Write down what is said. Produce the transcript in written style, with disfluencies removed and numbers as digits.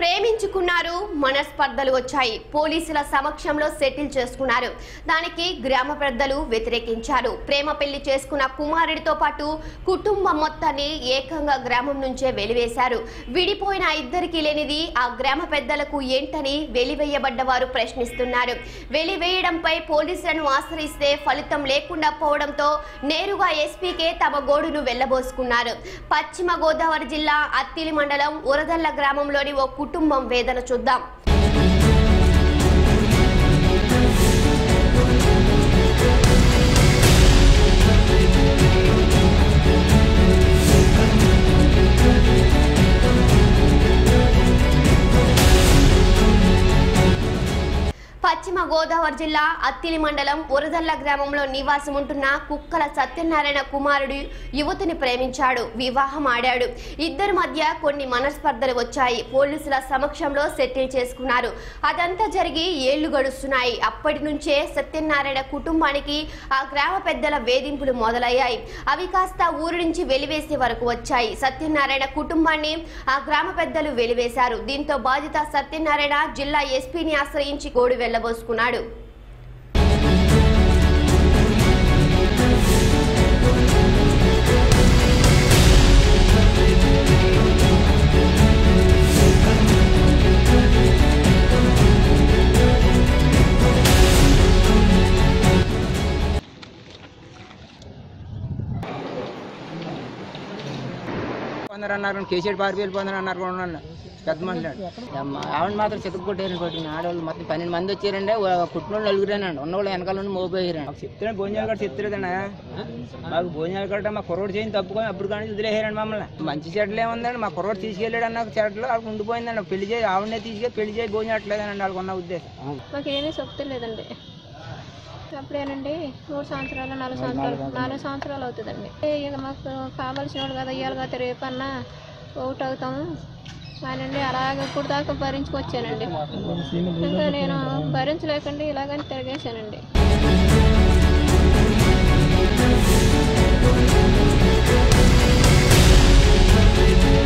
ప్రేమించుకున్నారు మనస్పర్ధలు వచ్చాయి పోలీసుల సమక్షంలో సెటిల్ చేసుకున్నారు దానికి గ్రామ పెద్దలు వ్యతిరేకించారు ప్రేమ పెళ్లి చేసుకున్న కుమారుడితో పాటు కుటుంబం మొత్తాన్ని ఏకంగా గ్రామం నుంచే వెలివేశారు విడిపోయిన ఇద్దరికి లేనిది ఆ గ్రామ పెద్దలకు ఏంటని వెలివేయబడ్డవారు ప్రశ్నిస్తున్నారు వెలివేయడంపై పోలీసులను ఆశ్రయిస్తే ఫలితం లేకుండా పోవడంతో నేరుగా ఎస్పీకే తమ గోడును వెళ్లబోసుకున్నారు పశ్చిమ గోదావరి జిల్లా అత్తిలి మండలం ఉరదల్ల గ్రామంలోని ఓ కుటుంబం వేదన చూద్దాం పశ్చిమ గోదావరి జిల్లా అత్తిలి మండలం ఉరదల్ల గ్రామంలో నివాసం ఉంటున్న కుక్కల సత్యనారాయణ కుమారుడు యువతిని ప్రేమించాడు వివాహం ఆడాడు ఇద్దరి మధ్య కొన్ని మనస్పర్ధలు వచ్చాయి పోలీసుల సమక్షంలో సెటిల్ చేసుకున్నారు అదంతా జరిగి ఏళ్లు గడుస్తున్నాయి అప్పటి నుంచే సత్యనారాయణ కుటుంబానికి ఆ గ్రామ పెద్దల వేధింపులు మొదలయ్యాయి అవి కాస్త ఊరి నుంచి వెలివేసే వరకు వచ్చాయి సత్యనారాయణ కుటుంబాన్ని ఆ గ్రామ పెద్దలు వెలివేశారు దీంతో బాధిత సత్యనారాయణ జిల్లా ఎస్పీని ఆశ్రయించి గోడు వెళ్ళారు బోసుకున్నాడు पंद्रह పెద్ద మనుషులు ఆవిడ మాత్రం చెతుక్కొట్టేరు కొట్టిన ఆడవాళ్ళు మొత్తం 12 మంది వచ్చారండి కుటుంబంలో నలుగురేనండి ఉన్నవాళ్ళు వెనకాల నుండి మోపోయారండి చెప్తున్నా భోజనాలు కూడా చెప్తులేదండి మాకు భోజనాలు కట్ట మా కుర్రోడు చేయని తప్పుకొని అప్పుడు కానీ వదిలేసారండి మమ్మల్ని మంచి చెడ్డలు ఏముందండి మా కుర్రోడు తీసుకెళ్ళాడు అన్న చెడ్డలో అక్కడ ఉండిపోయిందండి పెళ్లి చేసి ఆవిడనే తీసుకెళ్ళి పెళ్లి చేసి భోజనట్లేదండి వాళ్ళకు ఉన్న ఉద్దేశం మాకేమీ చెప్తలేదండి అప్పుడేనండి 3 సంవత్సరాలు 4 సంవత్సరాలు 4 సంవత్సరాలు అవుతుందండి ఇక మాకు కావాల్సిన వాళ్ళు కదా ఇవాళ కదా రేపన్నా ఒకటి అవుతాము అనండి అలాగే ఇప్పుడు దాకా భరించుకొచ్చానండి ఇంకా నేను భరించలేకండి ఇలాగని తిరిగేశానండి